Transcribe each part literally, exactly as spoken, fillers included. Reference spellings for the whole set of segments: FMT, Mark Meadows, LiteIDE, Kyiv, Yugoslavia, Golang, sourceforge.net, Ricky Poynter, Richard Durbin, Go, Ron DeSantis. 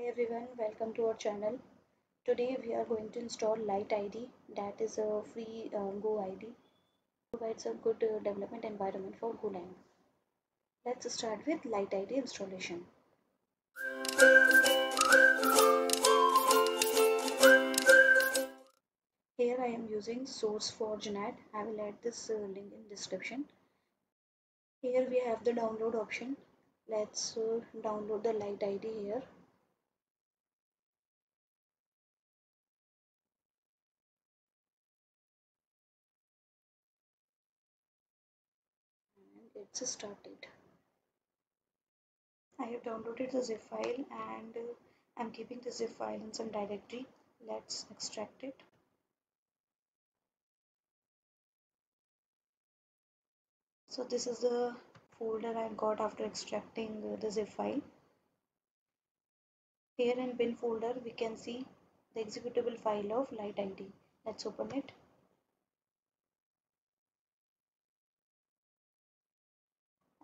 Hi everyone, welcome to our channel. Today we are going to install LiteIDE, that is a free uh, Go I D. Provides a good uh, development environment for Golang. Let's start with LiteIDE installation. Here I am using sourceforge dot net. I will add this uh, link in description. Here we have the download option. Let's uh, download the LiteIDE here. It's started. I have downloaded the zip file and uh, I'm keeping the zip file in some directory. Let's extract it. So this is the folder I got after extracting uh, the zip file. Here in bin folder we can see the executable file of LiteIDE. Let's open it.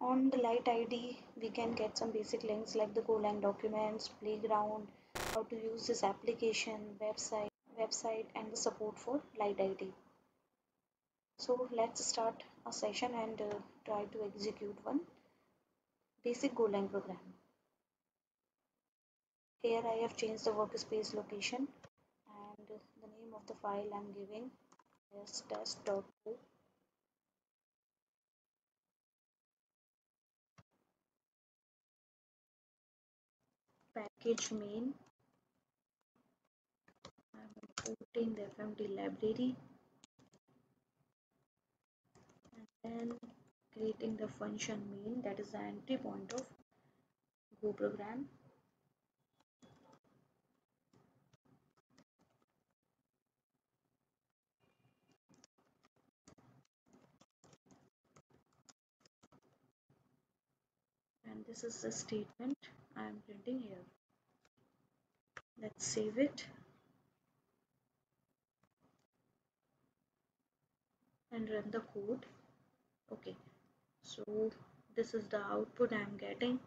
On the LiteIDE, we can get some basic links like the Golang documents, playground, how to use this application, website, website, and the support for LiteIDE. So let's start a session and uh, try to execute one basic Golang program. Here I have changed the workspace location and the name of the file I'm giving is test dot go. Package main, I'm importing the F M T library and then creating the function main, that is the entry point of Go program. And this is the statement I am printing here. Let's save it and run the code. Okay, so this is the output I am getting,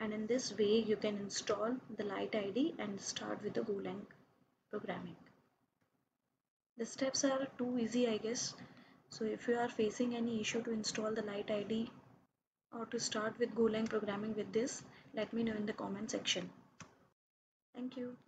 and in this way you can install the LiteIDE and start with the Golang programming. The steps are too easy, I guess. So if you are facing any issue to install the LiteIDE or to start with Golang programming with this, let me know in the comment section. Thank you.